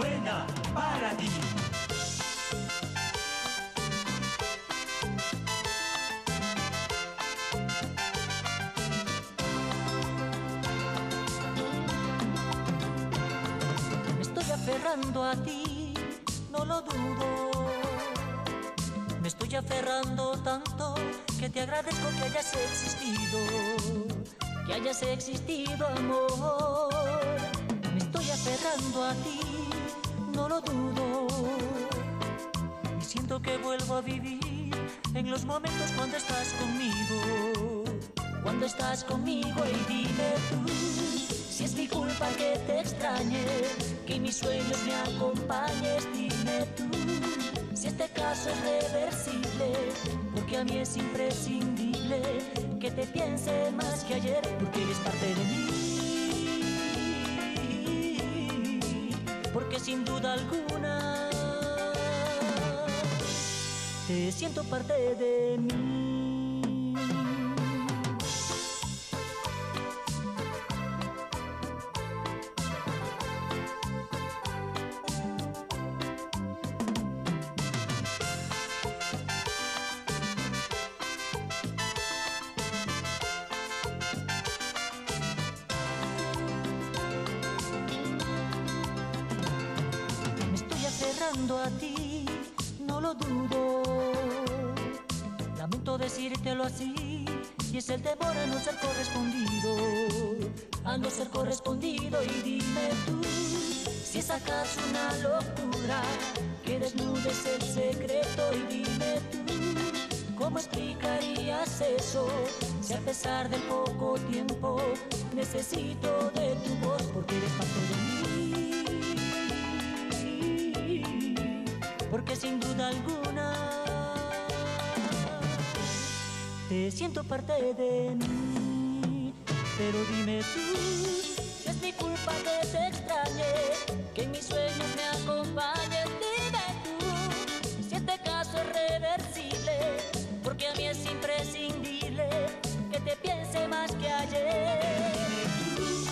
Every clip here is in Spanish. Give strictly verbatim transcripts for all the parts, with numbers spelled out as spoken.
buena para ti. Me estoy aferrando a ti, no lo dudo. Me estoy aferrando tanto que te agradezco que hayas existido, que hayas existido, amor. Me estoy aferrando a ti, no lo dudo. Y siento que vuelvo a vivir en los momentos cuando estás conmigo, cuando estás conmigo. Y dime tú, si es mi culpa que te extrañe, que mis sueños me acompañes. Dime tú, si este caso es reversible, porque a mí es imprescindible que te piense más que ayer, porque eres parte de mí, porque sin duda alguna te siento parte de mí. A ti, no lo dudo. Lamento decírtelo así, y es el temor a no ser correspondido, a no ser correspondido. Y dime tú, si es acaso una locura que desnudes el secreto. Y dime tú, ¿cómo explicarías eso? Si a pesar del poco tiempo necesito de tu voz, porque eres parte de mí, porque sin duda alguna te siento parte de mí. Pero dime tú, si es mi culpa que te extrañe, que en mis sueños me acompañes. Dime tú, si este caso es reversible, porque a mí es imprescindible que te piense más que ayer. Dime tú,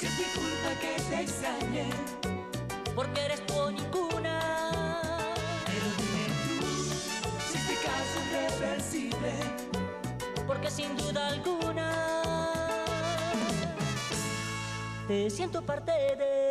si es mi culpa que te extrañe, porque eres tú o ninguna. Porque sin duda alguna te siento parte de